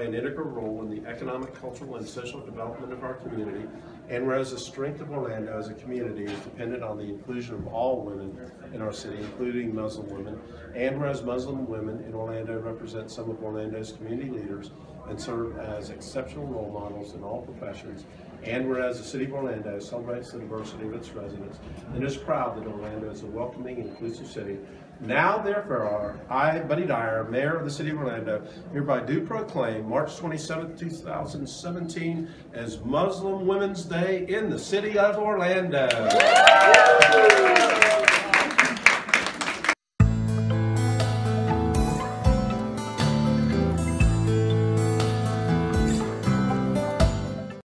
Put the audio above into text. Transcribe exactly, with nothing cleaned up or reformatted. play an integral role in the economic, cultural, and social development of our community, and whereas the strength of Orlando as a community is dependent on the inclusion of all women in our city, including Muslim women, and whereas Muslim women in Orlando represent some of Orlando's community leaders and serve as exceptional role models in all professions, and whereas the City of Orlando celebrates the diversity of its residents and is proud that Orlando is a welcoming and inclusive city, now therefore I, Buddy Dyer, Mayor of the City of Orlando, hereby do proclaim March twenty-seventh, two thousand seventeen as Muslim Women's Day in the City of Orlando.